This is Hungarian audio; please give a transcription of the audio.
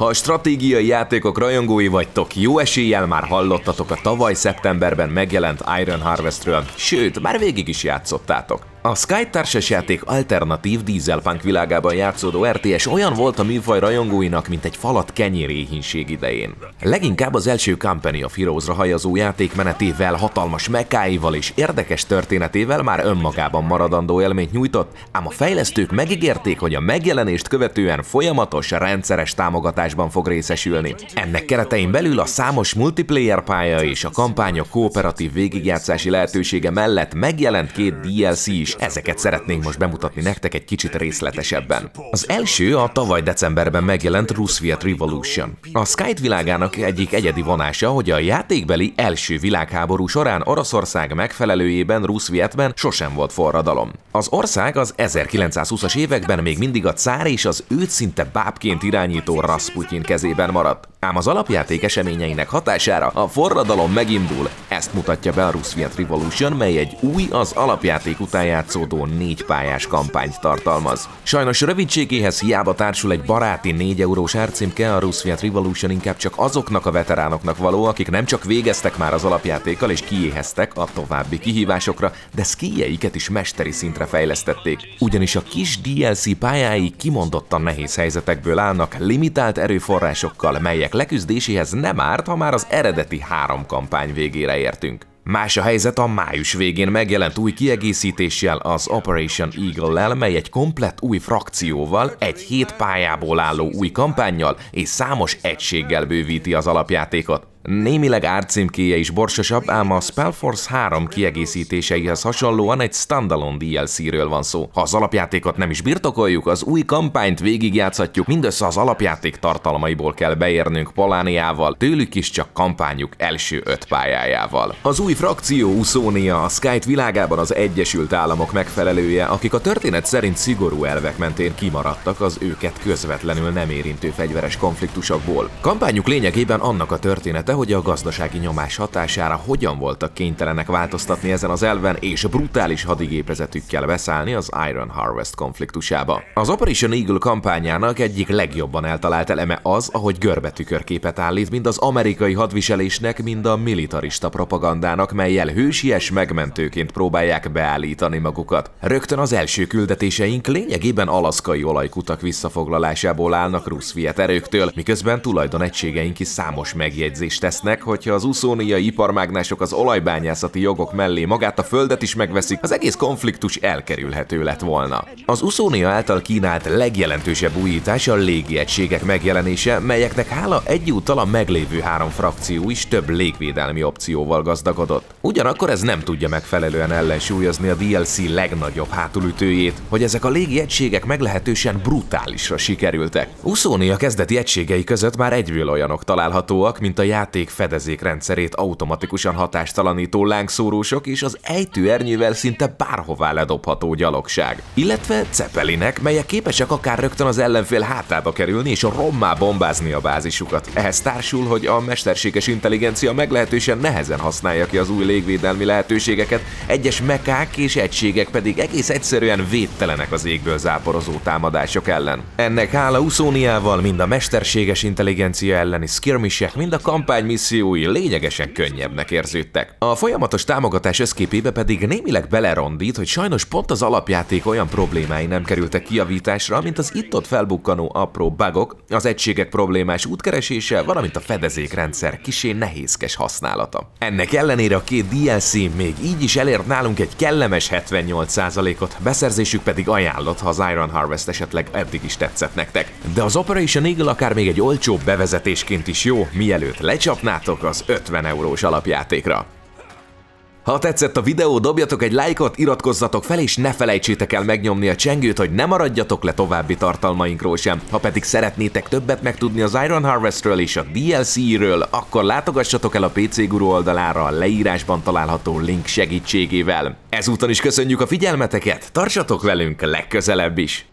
Ha a stratégiai játékok rajongói vagytok, jó eséllyel már hallottatok a tavaly szeptemberben megjelent Iron Harvestről, sőt, már végig is játszottátok. A Skytar játék alternatív Dieselpunk világában játszódó RTS olyan volt a műfaj rajongóinak, mint egy falat kenyéréhínség idején. Leginkább az első Company a Firozra hajazó játékmenetével, hatalmas mekáival és érdekes történetével már önmagában maradandó élményt nyújtott, ám a fejlesztők megígérték, hogy a megjelenést követően folyamatos, rendszeres támogatásban fog részesülni. Ennek keretein belül a számos multiplayer pálya és a kampányok kooperatív végigjátszási lehetősége mellett megjelent két DLC is. Ezeket szeretnénk most bemutatni nektek egy kicsit részletesebben. Az első a tavaly decemberben megjelent Rusviet Revolution. A Skyt világának egyik egyedi vonása, hogy a játékbeli első világháború során Oroszország megfelelőjében Rusvietben sosem volt forradalom. Az ország az 1920-as években még mindig a cár és az őt szinte bábként irányító Rasputin kezében maradt. Ám az alapjáték eseményeinek hatására a forradalom megindul, ezt mutatja be a Rusviet Revolution, mely egy új, az alapjáték után játszódó 4 pályás kampányt tartalmaz. Sajnos rövidségéhez hiába társul egy baráti 4 eurós árcímke, a Rusviet Revolution inkább csak azoknak a veteránoknak való, akik nem csak végeztek már az alapjátékkal és kiéheztek a további kihívásokra, de szkíjeiket is mesteri szintre fejlesztették. Ugyanis a kis DLC pályái kimondottan nehéz helyzetekből állnak, limitált erőforrásokkal, melyek leküzdéséhez nem árt, ha már az eredeti 3 kampány végére értünk. Más a helyzet a május végén megjelent új kiegészítéssel, az Operation Eagle-lel, mely egy komplett új frakcióval, egy 7 pályából álló új kampánnyal és számos egységgel bővíti az alapjátékot. Némileg árcímkéje is borsosabb, ám a Spellforce 3 kiegészítéseihez hasonlóan egy standalone DLC-ről van szó. Ha az alapjátékot nem is birtokoljuk, az új kampányt végigjátszhatjuk, mindössze az alapjáték tartalmaiból kell beérnünk Polániával, tőlük is csak kampányuk első 5 pályájával. Az új frakció Uszónia a Skyt világában az Egyesült Államok megfelelője, akik a történet szerint szigorú elvek mentén kimaradtak az őket közvetlenül nem érintő fegyveres konfliktusokból. Kampányuk lényegében annak a története, hogy a gazdasági nyomás hatására hogyan voltak kénytelenek változtatni ezen az elven, és brutális hadigépezetükkel beszállni az Iron Harvest konfliktusába. Az Operation Eagle kampányának egyik legjobban eltalált eleme az, ahogy görbetükörképet állít mind az amerikai hadviselésnek, mind a militarista propagandának, mellyel hősies megmentőként próbálják beállítani magukat. Rögtön az első küldetéseink lényegében alaszkai olajkutak visszafoglalásából állnak Rusviet erőktől, miközben tulajdonegységeink is számos megjegyzést tesznek, hogyha az uszóniai iparmágnások az olajbányászati jogok mellé magát a földet is megveszik, az egész konfliktus elkerülhető lett volna. Az Uszónia által kínált legjelentősebb újítás a légiegységek megjelenése, melyeknek hála egyúttal a meglévő 3 frakció is több légvédelmi opcióval gazdagodott. Ugyanakkor ez nem tudja megfelelően ellensúlyozni a DLC legnagyobb hátulütőjét, hogy ezek a légiegységek meglehetősen brutálisra sikerültek. Uszónia kezdeti egységei között már egyből olyanok találhatóak, mint a játék fedezék rendszerét automatikusan hatástalanító lángszórósok és az ejtőernyővel szinte bárhová ledobható gyalogság. Illetve cepelinek, melyek képesek akár rögtön az ellenfél hátába kerülni és a rommá bombázni a bázisukat. Ehhez társul, hogy a mesterséges intelligencia meglehetősen nehezen használja ki az új légvédelmi lehetőségeket, egyes mekák és egységek pedig egész egyszerűen védtelenek az égből záporozó támadások ellen. Ennek hála Uszóniával mind a mesterséges intelligencia elleni skirmisek, mind a kampány missziói lényegesen könnyebbnek érződtek. A folyamatos támogatás összképébe pedig némileg belerondít, hogy sajnos pont az alapjáték olyan problémái nem kerültek kijavításra, mint az itt-ott felbukkanó apró bugok, az egységek problémás útkeresése, valamint a fedezékrendszer kisé nehézkes használata. Ennek ellenére a 2 DLC még így is elért nálunk egy kellemes 78%-ot, beszerzésük pedig ajánlott, ha az Iron Harvest esetleg eddig is tetszett nektek. De az Operation Eagle akár még egy olcsóbb bevezetésként is jó, mielőtt lecsapnátok az 50 eurós alapjátékra. Ha tetszett a videó, dobjatok egy lájkot, iratkozzatok fel és ne felejtsétek el megnyomni a csengőt, hogy ne maradjatok le további tartalmainkról sem. Ha pedig szeretnétek többet megtudni az Iron Harvestről és a DLC-ről, akkor látogassatok el a PC Guru oldalára a leírásban található link segítségével. Ezúton is köszönjük a figyelmeteket, tartsatok velünk legközelebb is!